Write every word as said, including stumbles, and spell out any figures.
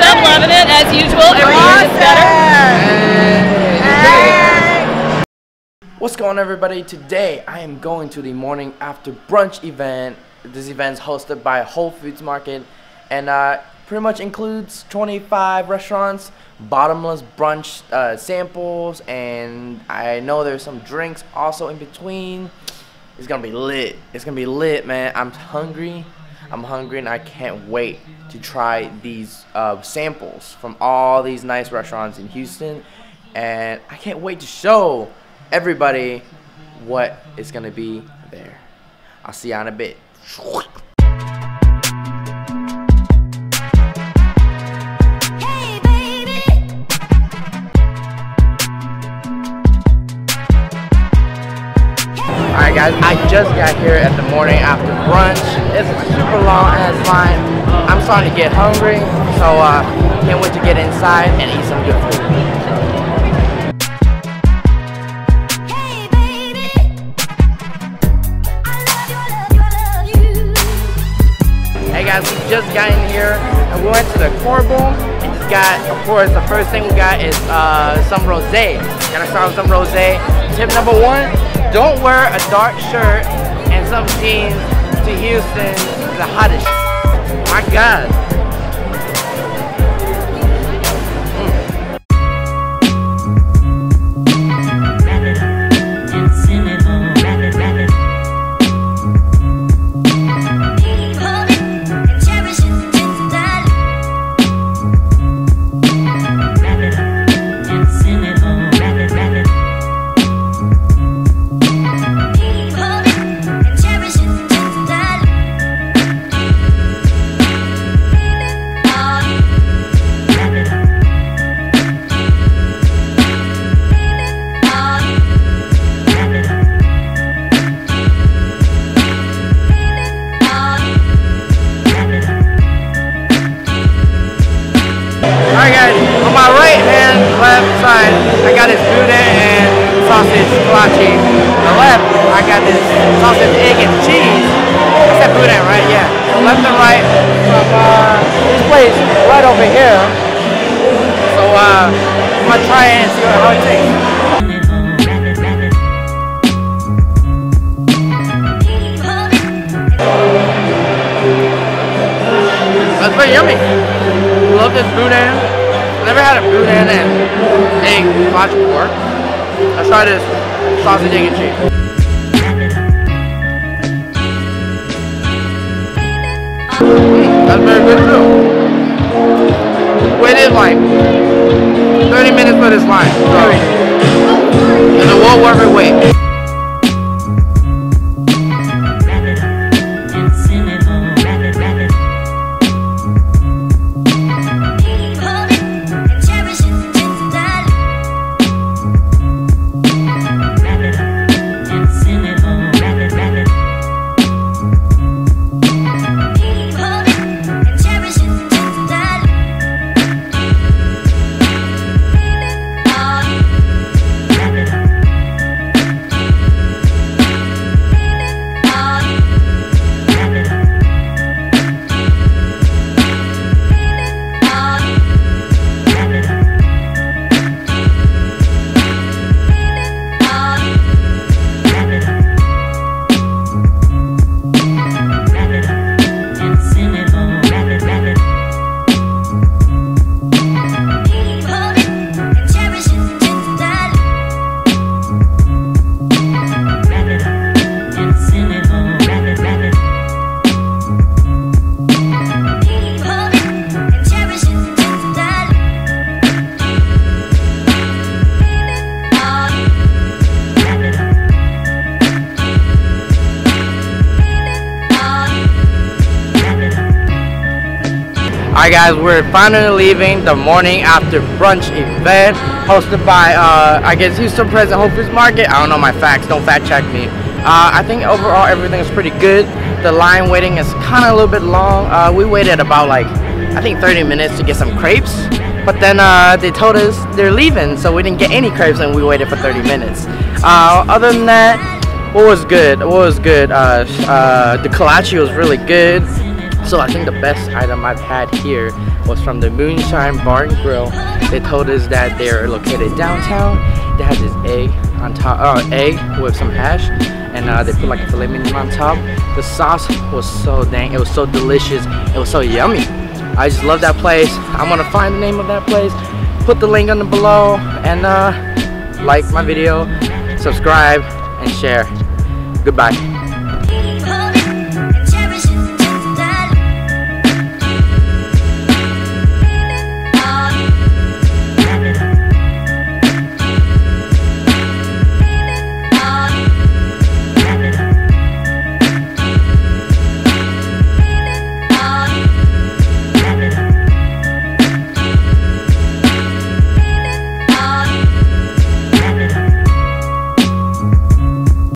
awesome, loving it as usual. Every awesome. Year is better. Hey. Hey. What's going on, everybody? Today I am going to the Morning After Brunch event. This event is hosted by Whole Foods Market, and uh, pretty much includes twenty-five restaurants, bottomless brunch uh, samples, and I know there's some drinks also in between. It's gonna be lit. It's gonna be lit, man. I'm hungry. I'm hungry and I can't wait to try these uh, samples from all these nice restaurants in Houston, and I can't wait to show everybody what is gonna be there. I'll see you in a bit. Alright guys, I just got here at the Morning After Brunch. It's a super long ass line. I'm starting to get hungry, so uh, can't wait to get inside and eat some good food. Hey guys, we just got in here and we went to the corn bowl and just got, of course, the first thing we got is uh, some rosé. Gotta start with some rosé. Tip number one: don't wear a dark shirt and some jeans to Houston. It's the hottest. My God. I got this gouda and sausage kolachi. On the left, I got this sausage, egg, and cheese. I said gouda, right? Yeah. So left and right from uh, this place right over here. So uh, I'm gonna try it and see how it tastes. That's pretty yummy. Love this gouda. Never had a boudin and egg kolache before. Let's try this sausage, egg, and cheese. Mm, that's very good too. Waited like thirty minutes for this line, so it's a well worth it wait. Alright guys, we're finally leaving the Morning After Brunch event hosted by, uh, I guess, Houston President Whole Foods Market. I don't know my facts, don't fact check me. Uh, I think overall everything is pretty good. The line waiting is kind of a little bit long. Uh, we waited about like, I think thirty minutes to get some crepes. But then uh, they told us they're leaving, so we didn't get any crepes and we waited for thirty minutes. Uh, other than that, what was good? What was good? Uh, uh, the kolache was really good. So I think the best item I've had here was from the Moonshine Bar and Grill. They told us that they're located downtown. They had this egg on top, uh, egg with some hash, and uh, they put like a filet mignon on top. The sauce was so dang, it was so delicious, it was so yummy. I just love that place. I'm gonna find the name of that place, put the link on the below, and uh, like my video, subscribe, and share. Goodbye.